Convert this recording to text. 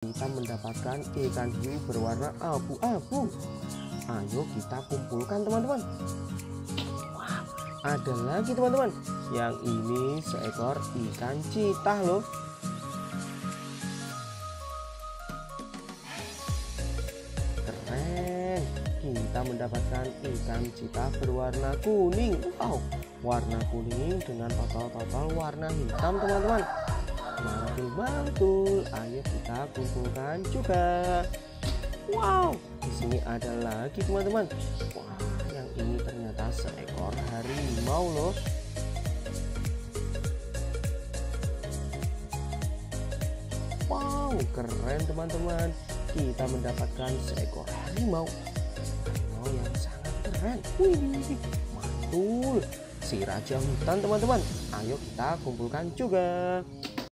Kita mendapatkan ikan hiu berwarna abu-abu. Ayo kita kumpulkan teman-teman. Wah, ada lagi teman-teman. Yang ini seekor ikan citah loh. Keren. Kita mendapatkan ikan citah berwarna kuning. Wow, warna kuning dengan total-total warna hitam teman-teman. Mantul-mantul, ayo kita kumpulkan juga. Wow, di sini ada lagi teman-teman. Wah, yang ini ternyata seekor harimau loh. Wow, keren teman-teman. Kita mendapatkan seekor harimau. Harimau yang sangat keren. Wih, mantul. Si raja hutan teman-teman. Ayo kita kumpulkan juga.